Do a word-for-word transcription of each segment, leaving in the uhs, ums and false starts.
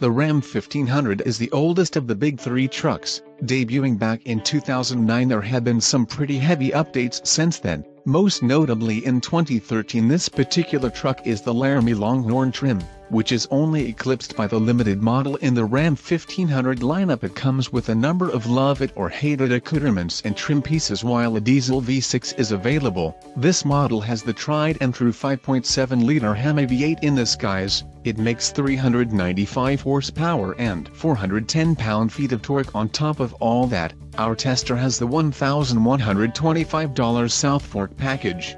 The Ram fifteen hundred is the oldest of the big three trucks. Debuting back in two thousand nine, there have been some pretty heavy updates since then, most notably in twenty thirteen. This particular truck is the Laramie Longhorn trim, which is only eclipsed by the limited model in the Ram fifteen hundred lineup. It comes with a number of love-it-or-hate-it accoutrements and trim pieces. While a diesel V six is available, this model has the tried-and-true five point seven liter Hemi V eight in disguise. It makes three hundred ninety-five horsepower and four hundred ten pound-feet of torque. On top of all that, our tester has the one thousand one hundred twenty-five dollar Southfork package.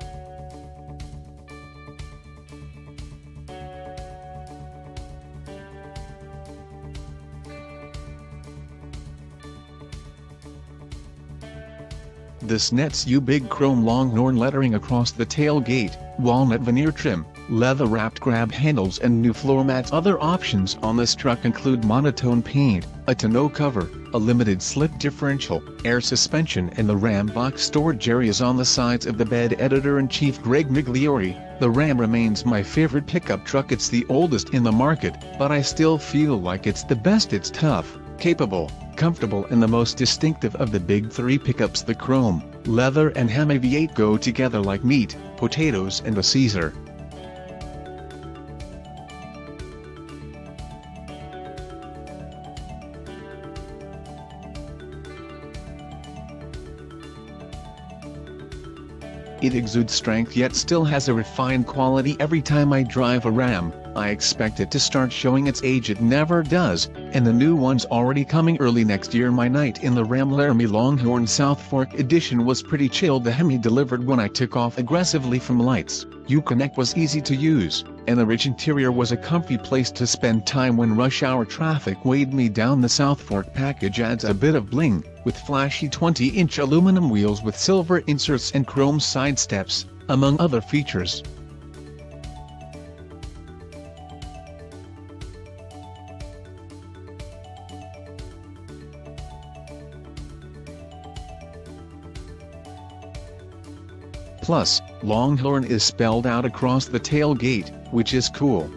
This nets you big chrome Longhorn lettering across the tailgate, walnut veneer trim, leather-wrapped grab handles and new floor mats. Other options on this truck include monotone paint, a tonneau cover, a limited slip differential, air suspension and the Ram box storage areas on the sides of the bed. Editor-in-Chief Greg Migliore: "The Ram remains my favorite pickup truck. It's the oldest in the market, but I still feel like it's the best. It's tough, capable, comfortable and the most distinctive of the big three pickups." The chrome, leather and Hemi V eight go together like meat, potatoes and the Caesar. It exudes strength yet still has a refined quality. Every time I drive a Ram, I expect it to start showing its age. It never does, and the new one's already coming early next year. My night in the Ram Laramie Longhorn Southfork Edition was pretty chill. The Hemi delivered when I took off aggressively from lights. Uconnect was easy to use, and the rich interior was a comfy place to spend time when rush hour traffic weighed me down. The Southfork package adds a bit of bling, with flashy twenty-inch aluminum wheels with silver inserts and chrome side steps, among other features. Plus, Longhorn is spelled out across the tailgate, which is cool.